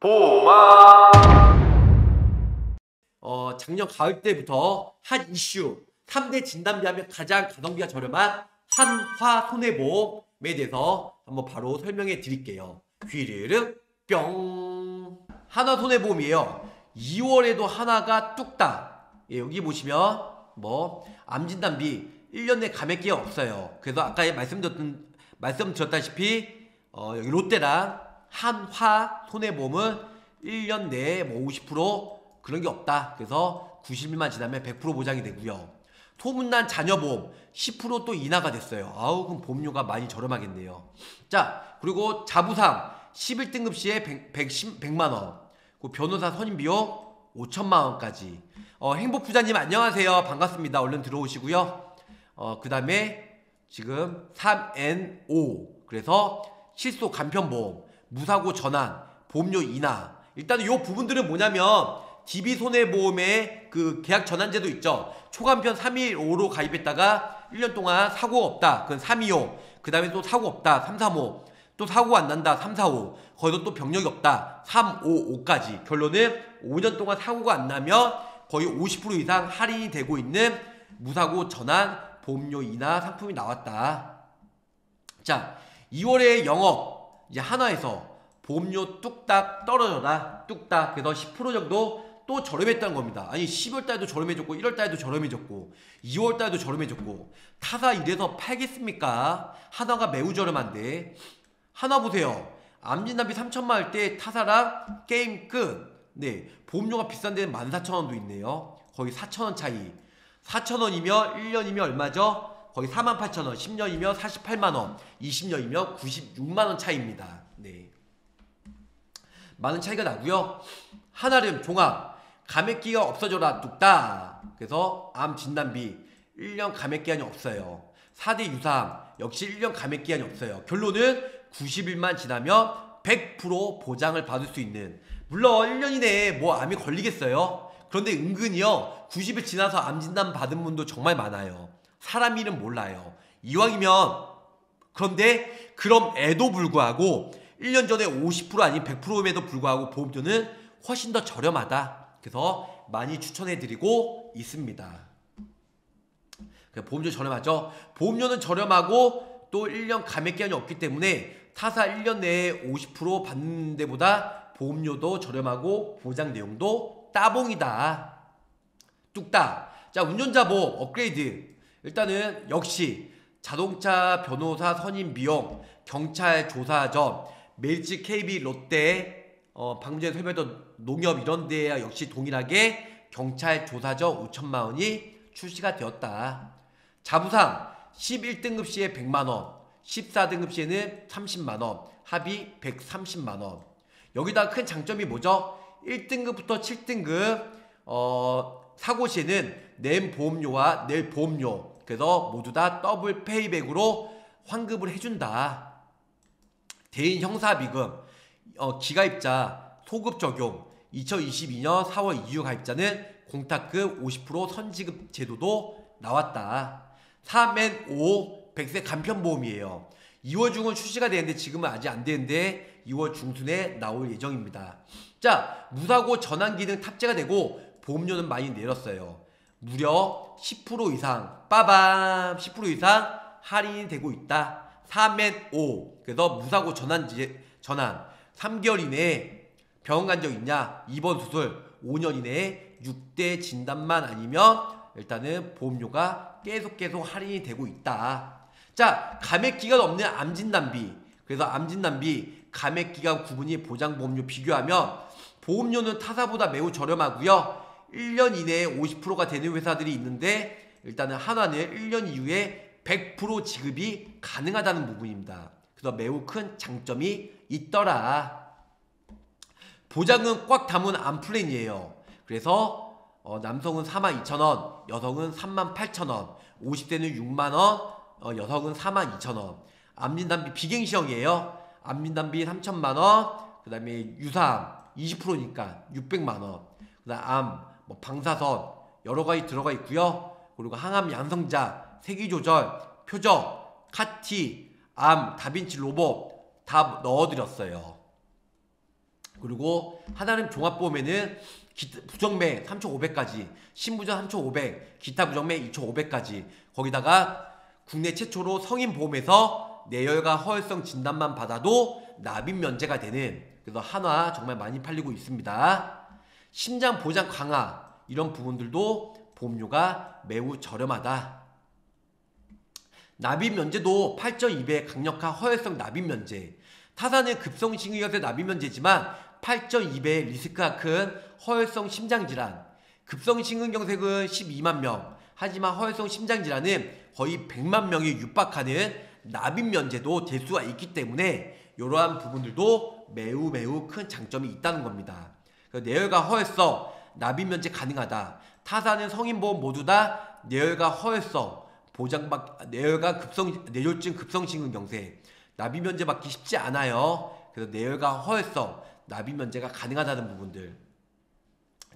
보마. 작년 가을 때부터 핫 이슈 3대 진단비 하면 가장 가성비가 저렴한 한화 손해보험에 대해서 한번 바로 설명해 드릴게요. 귀르르 뿅. 한화 손해보험이에요. 2월에도 하나가 뚝딱, 예, 여기 보시면 뭐 암진단비 1년 내 감액 기회 없어요. 그래서 아까 말씀드렸다시피 여기 롯데랑 한화 손해보험은 1년 내에 뭐 50% 그런 게 없다. 그래서 90일만 지나면 100% 보장이 되고요. 소문난 잔여보험 10% 또 인하가 됐어요. 아우, 그럼 보험료가 많이 저렴하겠네요. 자, 그리고 자부상 11등급 시에 100만원, 변호사 선임비용 5천만원까지. 행복부자님 안녕하세요. 반갑습니다. 얼른 들어오시고요. 그 다음에 지금 3N5, 그래서 실소 간편보험, 무사고 전환, 보험료 인하. 일단 요 부분들은 뭐냐면 DB손해보험의 그 계약 전환제도 있죠. 초간편 315로 가입했다가 1년 동안 사고 없다, 그건 325. 그 다음에 또 사고 없다, 335. 또 사고 안 난다, 345. 거기서 또 병력이 없다, 355까지. 결론은 5년 동안 사고가 안 나면 거의 50% 이상 할인이 되고 있는 무사고 전환 보험료 인하 상품이 나왔다. 자, 2월에 영업, 이제 한화에서 보험료 뚝딱 떨어져라, 뚝딱. 그래서 10% 정도 또 저렴했다는 겁니다. 아니, 10월달에도 저렴해졌고 1월달에도 저렴해졌고 2월달에도 저렴해졌고. 타사 이래서 팔겠습니까? 하나가 매우 저렴한데. 하나 보세요. 암진단비 3천만 할 때 타사랑 게임 끝. 네, 보험료가 비싼 데는 14,000원도 있네요. 거의 4,000원 차이. 4,000원이면 1년이면 얼마죠? 거의 48,000원. 10년이면 48만원, 20년이면 96만원 차이입니다. 네, 많은 차이가 나고요. 한아름 종합 감액기가 없어져라 뚝딱. 그래서 암진단비 1년 감액기한이 없어요. 4대 유사암 역시 1년 감액기한이 없어요. 결론은 90일만 지나면 100% 보장을 받을 수 있는. 물론 1년 이내에 뭐 암이 걸리겠어요. 그런데 은근히요 90일 지나서 암진단 받은 분도 정말 많아요. 사람 일은 몰라요. 이왕이면. 그런데 그럼에도 불구하고 1년 전에 50% 아닌 100%임에도 불구하고 보험료는 훨씬 더 저렴하다. 그래서 많이 추천해드리고 있습니다. 보험료 저렴하죠. 보험료는 저렴하고 또 1년 감액기한이 없기 때문에 타사 1년 내에 50% 받는 데보다 보험료도 저렴하고 보장 내용도 따봉이다. 뚝딱. 자, 운전자 보험 업그레이드. 일단은 역시 자동차 변호사 선임 비용, 경찰 조사점, 메리츠, KB, 롯데, 방금 전에 설명했던 농협 이런 데야 역시 동일하게 경찰 조사점 5천만원이 출시가 되었다. 자부상 11등급 시에 100만원, 14등급 시에는 30만원, 합이 130만원. 여기다 큰 장점이 뭐죠? 1등급부터 7등급 사고 시에는 낸 보험료와 낼 보험료, 그래서 모두 다 더블 페이백으로 환급을 해준다. 대인 형사비금, 기가입자 소급 적용, 2022년 4월 이후 가입자는 공탁금 50% 선지급 제도도 나왔다. 3N5 100세 간편보험이에요. 2월 중은 출시가 되는데 지금은 아직 안 되는데 2월 중순에 나올 예정입니다. 자, 무사고 전환 기능 탑재가 되고 보험료는 많이 내렸어요. 무려 10% 이상, 빠밤, 10% 이상 할인이 되고 있다. 3N5. 그래서 무사고 전환 3개월 이내에 병원 간 적 있냐, 입원 수술, 5년 이내에 6대 진단만 아니면 일단은 보험료가 계속 할인이 되고 있다. 자, 감액기간 없는 암진단비. 그래서 암진단비 감액기간 구분이 보장보험료 비교하면 보험료는 타사보다 매우 저렴하고요. 1년 이내에 50%가 되는 회사들이 있는데 일단은 한화는 1년 이후에 100% 지급이 가능하다는 부분입니다. 그래서 매우 큰 장점이 있더라. 보장은 꽉 담은 암플랜이에요. 그래서 남성은 42,000원, 여성은 38,000원, 50대는 6만원, 여성은 42,000원. 암진단비 비갱시형이에요. 암진단비 3천만원, 그 다음에 유사암 20%니까 600만원, 그 다음 암, 뭐 방사선 여러가지 들어가 있고요. 그리고 항암 양성자, 세기조절, 표적, 카티, 암, 다빈치 로봇 다 넣어드렸어요. 그리고 하나는 종합보험에는 부정매 3,500까지, 신부전 3,500, 기타 부정매 2,500까지, 거기다가 국내 최초로 성인보험에서 내열과 허혈성 진단만 받아도 납입 면제가 되는, 그래서 한화 정말 많이 팔리고 있습니다. 심장 보장 강화 이런 부분들도 보험료가 매우 저렴하다. 납입 면제도 8.2배 강력한 허혈성 납입 면제. 타사는 급성심근경색 납입 면제지만 8.2배 리스크가 큰 허혈성 심장질환. 급성심근경색은 12만 명. 하지만 허혈성 심장질환은 거의 100만 명이 육박하는 납입 면제도 될 수가 있기 때문에 이러한 부분들도 매우 매우 큰 장점이 있다는 겁니다. 내열과 허혈성 납입 면제 가능하다. 타사는 성인보험 모두 다 내열과 허혈성 보장받 내열과 뇌졸중 급성심근경색 납입 면제 받기 쉽지 않아요. 그래서 내열과 허혈성 납입 면제가 가능하다는 부분들.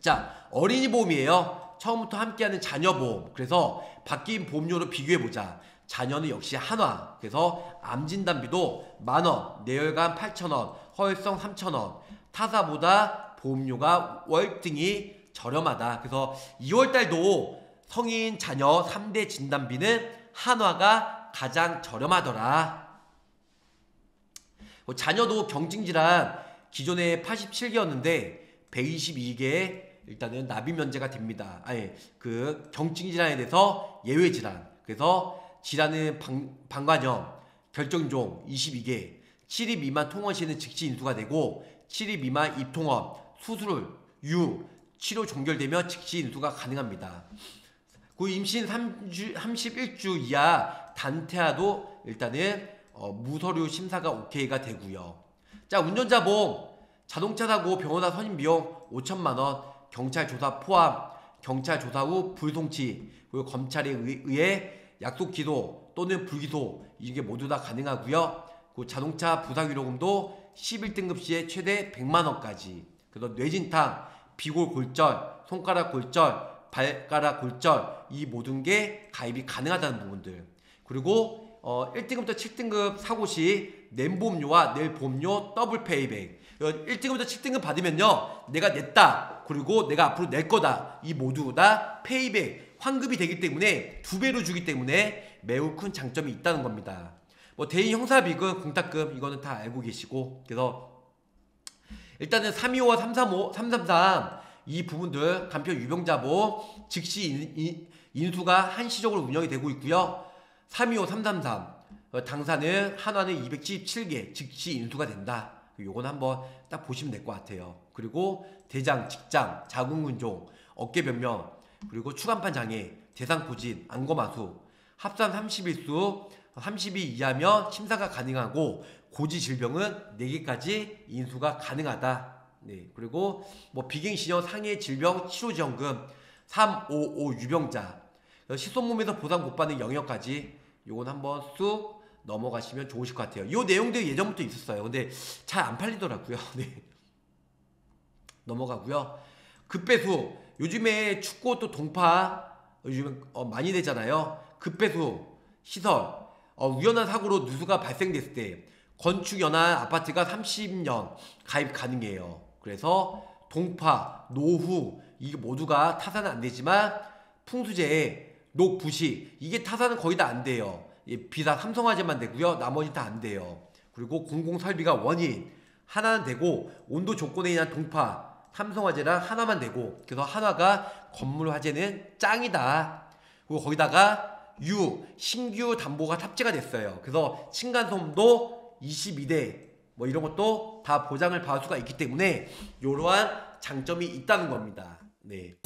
자, 어린이 보험이에요. 처음부터 함께하는 자녀 보험. 그래서 바뀐 보험료로 비교해보자. 자녀는 역시 한화. 그래서 암진단비도 10,000원, 내열관 8,000원, 허혈성 3,000원. 타사보다 보험료가 월등히 저렴하다. 그래서 2월달도 성인 자녀 3대 진단비는 한화가 가장 저렴하더라. 자녀도 경증질환 기존에 87개였는데 122개 일단은 납입 면제가 됩니다. 그 경증질환에 대해서 예외질환. 그래서 질환은 방관염, 결정종 22개, 7일 미만 통원 시에는 즉시 인수가 되고 7일 미만 입통원, 수술, 유, 치료 종결되면 즉시 인수가 가능합니다. 그 임신 31주 이하 단태아도 일단은 무서류 심사가 오케이가 되고요. 자, 운전자 보험, 자동차 사고 병원화 선임 비용 5,000만 원, 경찰 조사 포함, 경찰 조사 후 불송치, 그리고 검찰에 의해 약속 기소 또는 불기소 이게 모두 다 가능하고요. 그 자동차 부사기록금도 11등급 시에 최대 100만 원까지. 그래서 뇌진탕, 비골 골절, 손가락 골절, 발가락 골절 이 모든 게 가입이 가능하다는 부분들. 그리고 1등급부터 7등급 사고 시 낸보험료와 낼보험료 더블 페이백. 1등급부터 7등급 받으면요, 내가 냈다, 그리고 내가 앞으로 낼 거다, 이 모두 다 페이백 환급이 되기 때문에 2배로 주기 때문에 매우 큰 장점이 있다는 겁니다. 뭐 대인 형사비금, 공탁금 이거는 다 알고 계시고, 그래서 일단은 325와 335, 333 이 부분들 간편 유병자보험 즉시 인수가 한시적으로 운영이 되고 있고요. 325, 333 당사는 한화는 277개 즉시 인수가 된다. 요건 한번 딱 보시면 될 것 같아요. 그리고 대장, 직장, 자궁근종, 어깨변명, 그리고 추간판 장애, 대상포진, 안검하수 합산 31수 30위 이하면 심사가 가능하고 고지질병은 4개까지 인수가 가능하다. 네, 그리고 뭐 비갱신형 상해 질병 치료지원금 355 유병자 시손몸에서 보상 못 받는 영역까지 요건 한번 쑥 넘어가시면 좋으실 것 같아요. 요 내용도 예전부터 있었어요. 근데 잘 안 팔리더라고요. 네. 넘어가고요. 급배수 요즘에 축구 또 동파 요즘 많이 되잖아요. 급배수 시설 우연한 사고로 누수가 발생됐을 때 건축연한 아파트가 30년 가입 가능해요. 그래서 동파, 노후 이게 모두가 타사는 안 되지만 풍수재해, 녹부식 이게 타사는 거의 다 안 돼요. 비사 삼성화재만 되고요. 나머지 다 안 돼요. 그리고 공공설비가 원인 하나는 되고 온도 조건에 의한 동파 삼성화재랑 하나만 되고, 그래서 하나가 건물 화재는 짱이다. 그리고 거기다가 유 신규 담보가 탑재가 됐어요. 그래서 층간소음도 22대 뭐 이런 것도 다 보장을 받을 수가 있기 때문에 이러한 장점이 있다는 겁니다. 네.